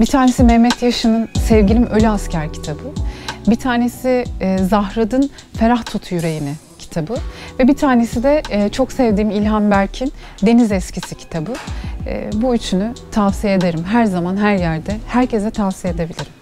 Bir tanesi Mehmet Yaşı'nın Sevgilim Ölü Asker kitabı. Bir tanesi Zahrad'ın Ferah Tutu Yüreğini kitabı. Ve bir tanesi de çok sevdiğim İlhan Berk'in Deniz Eskisi kitabı. Bu üçünü tavsiye ederim. Her zaman, her yerde, herkese tavsiye edebilirim.